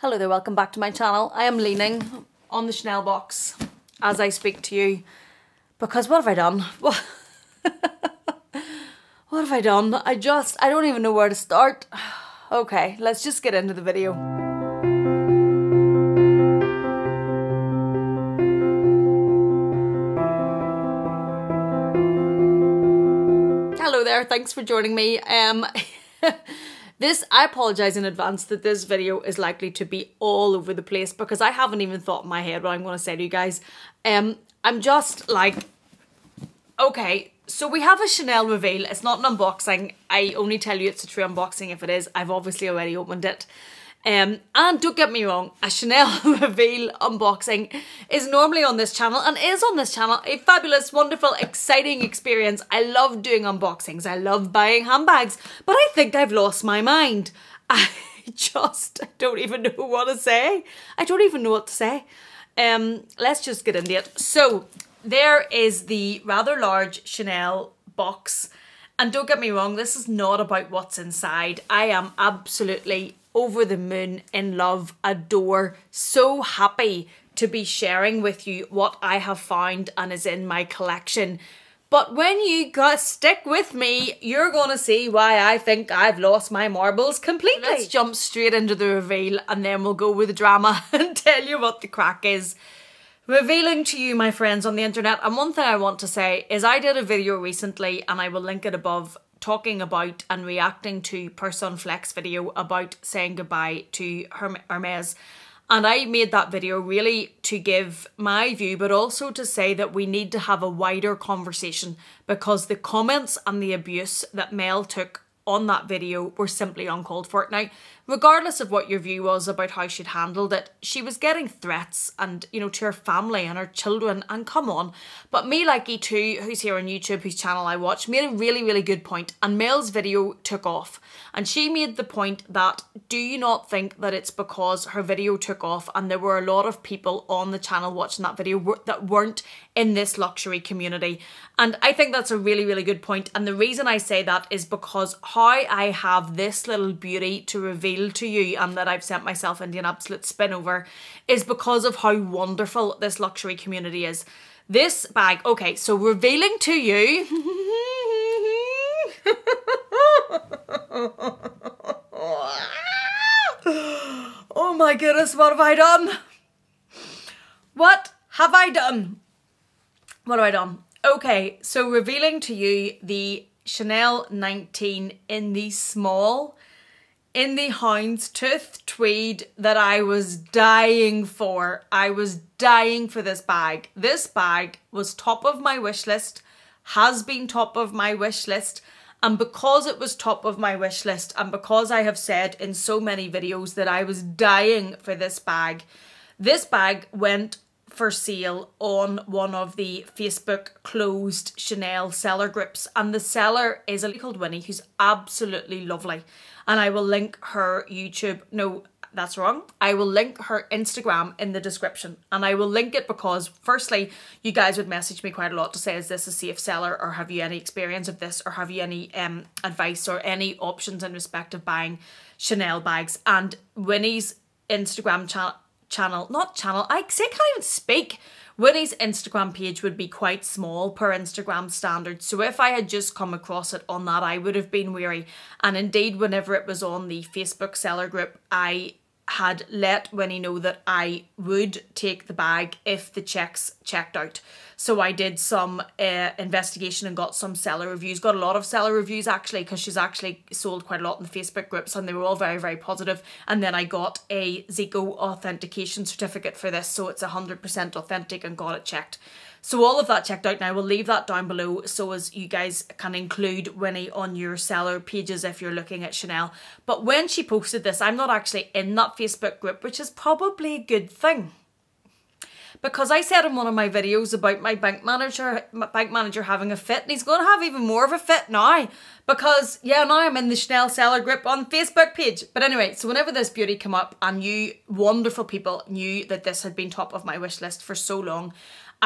Hello there, welcome back to my channel. I am leaning on the Chanel box as I speak to you because what have I done? What have I done? I don't even know where to start. Okay, let's just get into the video. Hello there, thanks for joining me. I apologise in advance that this video is likely to be all over the place because I haven't even thought in my head what I'm going to say to you guys. I'm just like, okay, so we have a Chanel reveal. It's not an unboxing. I only tell you it's a true unboxing if it is. I've obviously already opened it. And don't get me wrong, a Chanel reveal unboxing is normally on this channel and is on this channel a fabulous, wonderful, exciting experience. I love doing unboxings. I love buying handbags, but I think I've lost my mind. I don't even know what to say. I don't even know what to say. Let's just get into it. So there is the rather large Chanel box. And don't get me wrong, this is not about what's inside. I am absolutely over the moon, in love, adore, so happy to be sharing with you what I have found and is in my collection. But when you guys stick with me, you're gonna see why I think I've lost my marbles completely. Let's jump straight into the reveal and then we'll go with the drama and tell you what the crack is. Revealing to you, my friends on the internet, and one thing I want to say is I did a video recently and I will link it above, talking about and reacting to Person Flex video about saying goodbye to Hermes. And I made that video really to give my view, but also to say that we need to have a wider conversation because the comments and the abuse that Mel took on that video were simply uncalled for. Now, regardless of what your view was about how she'd handled it, she was getting threats and, you know, to her family and her children, and come on. But Me Likey Too, who's here on YouTube, whose channel I watch, made a really, really good point, and Mel's video took off. And she made the point that, do you not think that it's because her video took off and there were a lot of people on the channel watching that video that weren't in this luxury community? And I think that's a really, really good point. And the reason I say that is because how I have this little beauty to reveal to you and that I've sent myself into an absolute spin over is because of how wonderful this luxury community is. This bag, okay, so revealing to you. Oh my goodness, what have I done? What have I done? What have I done? Okay, so revealing to you the Chanel 19 in the small, in the houndstooth tweed that I was dying for. I was dying for this bag. This bag was top of my wish list, has been top of my wish list, and because it was top of my wish list and because I have said in so many videos that I was dying for this bag went for sale on one of the Facebook closed Chanel seller groups, and the seller is a lady called Winnie, who's absolutely lovely, and I will link her YouTube, no that's wrong, I will link her Instagram in the description, and I will link it because firstly you guys would message me quite a lot to say, is this a safe seller, or have you any experience of this, or have you any advice or any options in respect of buying Chanel bags? And Winnie's Instagram Winnie's Instagram page would be quite small per Instagram standards, so if I had just come across it on that I would have been wary. And indeed whenever it was on the Facebook seller group I had let Winnie know that I would take the bag if the checks checked out. So I did some investigation and got some seller reviews, got a lot of seller reviews actually, because she's actually sold quite a lot in the Facebook groups and they were all very, very positive. And then I got a Zico authentication certificate for this, so it's 100% authentic, and got it checked. So all of that checked out, and I will leave that down below so as you guys can include Winnie on your seller pages if you're looking at Chanel. But when she posted this, I'm not actually in that Facebook group, which is probably a good thing. Because I said in one of my videos about my bank manager having a fit, and he's going to have even more of a fit now. Because, yeah, now I'm in the Chanel seller group on Facebook page. But anyway, so whenever this beauty came up, and you wonderful people knew that this had been top of my wish list for so long,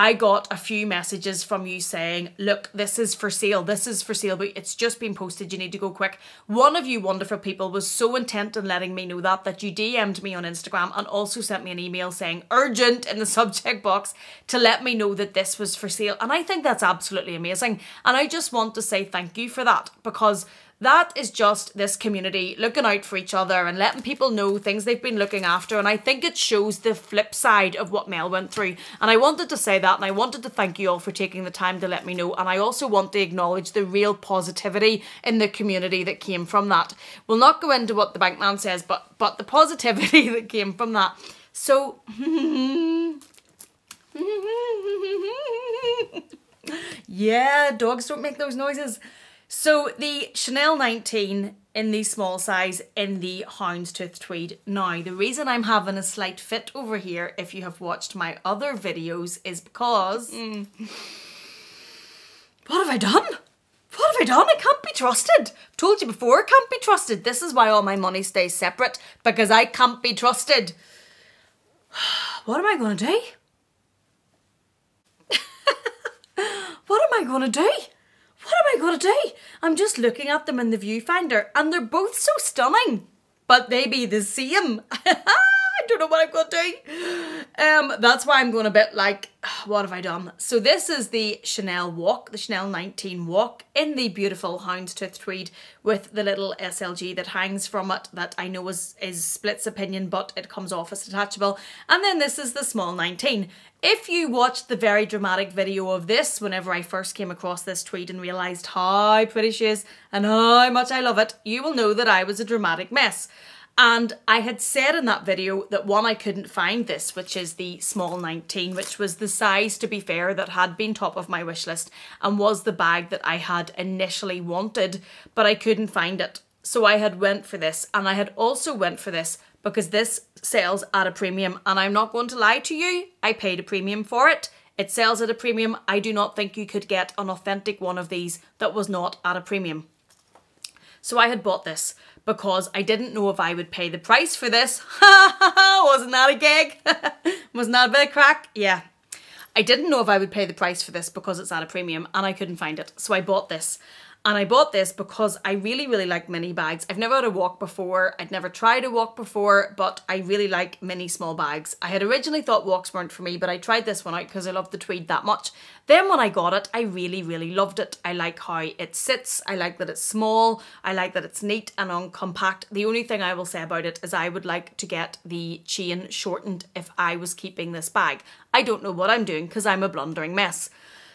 I got a few messages from you saying, look, this is for sale, but it's just been posted, you need to go quick. One of you wonderful people was so intent on letting me know that you DM'd me on Instagram and also sent me an email saying urgent in the subject box to let me know that this was for sale. And I think that's absolutely amazing. And I just want to say thank you for that, because that is just this community looking out for each other and letting people know things they've been looking after. And I think it shows the flip side of what Mel went through. And I wanted to say that, and I wanted to thank you all for taking the time to let me know. And I also want to acknowledge the real positivity in the community that came from that. We'll not go into what the bankman says, but the positivity that came from that. So, yeah, dogs don't make those noises. So the Chanel 19 in the small size in the houndstooth tweed. Now, the reason I'm having a slight fit over here, if you have watched my other videos, is because... What have I done? What have I done? I can't be trusted. I've told you before, I can't be trusted. This is why all my money stays separate, because I can't be trusted. What am I going to do? What am I going to do? What am I going to do? I'm just looking at them in the viewfinder and they're both so stunning, but they be the same. I don't know what I'm going to do. That's why I'm going a bit like, what have I done? So this is the Chanel walk, the Chanel 19 walk in the beautiful houndstooth tweed with the little SLG that hangs from it that I know is splits opinion, but it comes off as detachable. And then this is the small 19. If you watched the very dramatic video of this, whenever I first came across this tweed and realised how pretty she is and how much I love it, you will know that I was a dramatic mess. And I had said in that video that one, I couldn't find this, which is the small 19, which was the size, to be fair, that had been top of my wish list and was the bag that I had initially wanted, but I couldn't find it. So I had went for this, and I had also went for this because this sells at a premium, and I'm not going to lie to you, I paid a premium for it. It sells at a premium. I do not think you could get an authentic one of these that was not at a premium. So I had bought this because I didn't know if I would pay the price for this. Ha ha ha, wasn't that a gig? Wasn't that a bit of crack? Yeah. I didn't know if I would pay the price for this because it's at a premium and I couldn't find it. So I bought this. And I bought this because I really, really like mini bags. I've never had a walk before. I'd never tried a walk before, but I really like mini small bags. I had originally thought walks weren't for me, but I tried this one out because I loved the tweed that much. Then when I got it, I really, really loved it. I like how it sits. I like that it's small. I like that it's neat and uncompact. The only thing I will say about it is I would like to get the chain shortened if I was keeping this bag. I don't know what I'm doing because I'm a blundering mess.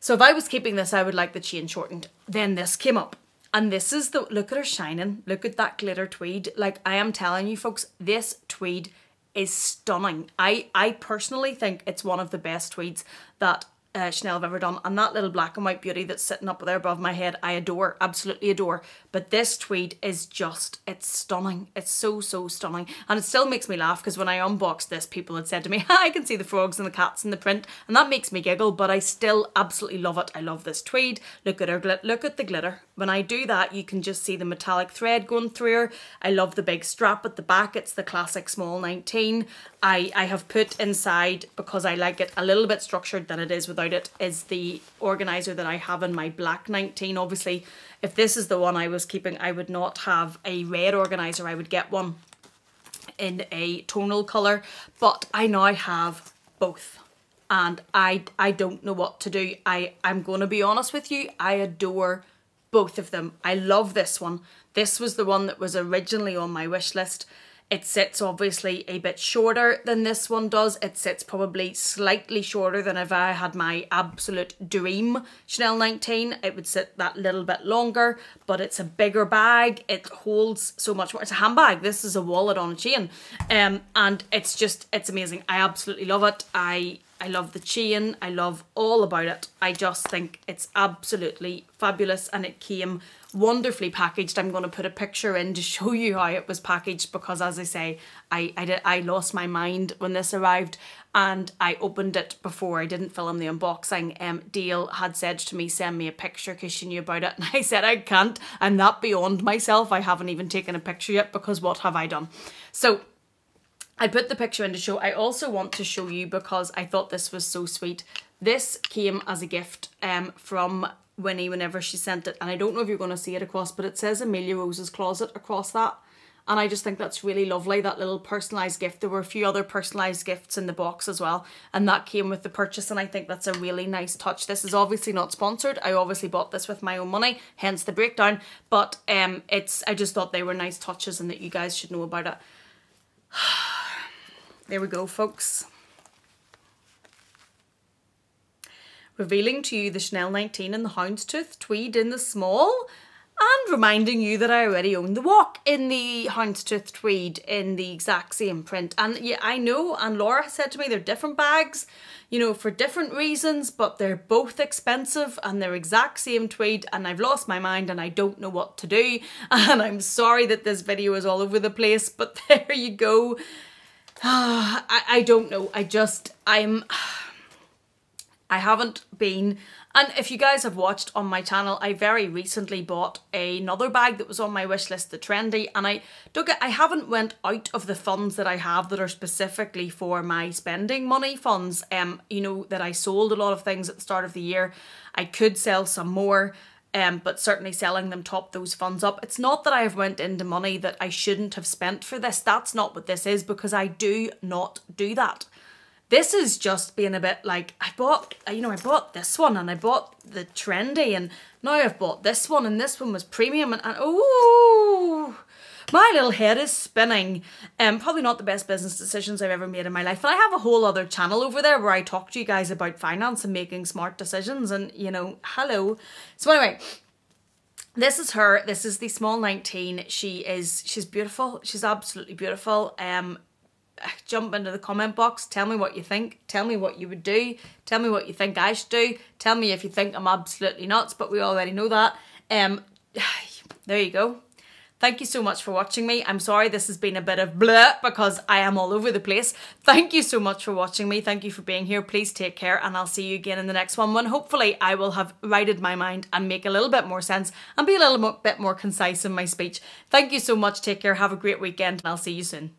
So if I was keeping this, I would like the chain shortened. Then this came up, and this is the, look at her shining, look at that glitter tweed. Like, I am telling you folks, this tweed is stunning. I personally think it's one of the best tweeds that Chanel have ever done. And that little black and white beauty that's sitting up there above my head, I adore, absolutely adore. But this tweed is just, it's stunning. It's so, so stunning. And it still makes me laugh because when I unboxed this, people had said to me, I can see the frogs and the cats in the print. And that makes me giggle, but I still absolutely love it. I love this tweed. Look at her glitter, look at the glitter. When I do that, you can just see the metallic thread going through her. I love the big strap at the back. It's the classic small 19. I have put inside, because I like it a little bit structured than it is without it, is the organizer that I have in my black 19. Obviously, if this is the one I was keeping, I would not have a red organizer. I would get one in a tonal color, but I now have both. And I don't know what to do. I'm going to be honest with you. I adore both of them. I love this one. This was the one that was originally on my wish list. It sits obviously a bit shorter than this one does. It sits probably slightly shorter than if I had my absolute dream Chanel 19. It would sit that little bit longer, but it's a bigger bag. It holds so much more. It's a handbag. This is a wallet on a chain. And it's just, it's amazing. I absolutely love it. I love the chain. I love all about it. I just think it's absolutely fabulous, and it came wonderfully packaged. I'm going to put a picture in to show you how it was packaged, because as I say, I lost my mind when this arrived, and I opened it before. I didn't film the unboxing. Dale had said to me, send me a picture because she knew about it, and I said, I can't. I'm that beyond myself. I haven't even taken a picture yet because what have I done? So I put the picture in to show. I also want to show you because I thought this was so sweet. This came as a gift from Winnie whenever she sent it, and I don't know if you're going to see it across, but it says Amelia Rose's Closet across that, and I just think that's really lovely, that little personalised gift. There were a few other personalised gifts in the box as well, and that came with the purchase, and I think that's a really nice touch. This is obviously not sponsored. I obviously bought this with my own money, hence the breakdown, but I just thought they were nice touches and that you guys should know about it. There we go, folks. Revealing to you the Chanel 19 and the houndstooth tweed in the small, and reminding you that I already own the walk in the houndstooth tweed in the exact same print. And yeah, I know, and Laura said to me they're different bags, you know, for different reasons, but they're both expensive and they're exact same tweed, and I've lost my mind and I don't know what to do, and I'm sorry that this video is all over the place, but there you go. I don't know, I haven't been, and if you guys have watched on my channel, I very recently bought another bag that was on my wish list, the trendy, and I haven't went out of the funds that I have that are specifically for my spending money funds. You know that I sold a lot of things at the start of the year. I could sell some more, but certainly selling them topped those funds up. It's not that I have went into money that I shouldn't have spent for this. That's not what this is, because I do not do that. This is just being a bit like, I bought this one and I bought the trendy, and now I've bought this one, and this one was premium, and oh, my little head is spinning. Probably not the best business decisions I've ever made in my life. And I have a whole other channel over there where I talk to you guys about finance and making smart decisions, and you know, hello. So anyway, this is her. This is the small 19. She's beautiful. She's absolutely beautiful. Jump into the comment box, tell me what you think, tell me what you would do, tell me what you think I should do, tell me if you think I'm absolutely nuts, but we already know that. There you go. Thank you so much for watching me. I'm sorry this has been a bit of bleh because I am all over the place. Thank you so much for watching me. Thank you for being here. Please take care, and I'll see you again in the next one when hopefully I will have righted my mind and make a little bit more sense and be a little bit more concise in my speech. Thank you so much. Take care. Have a great weekend, and I'll see you soon.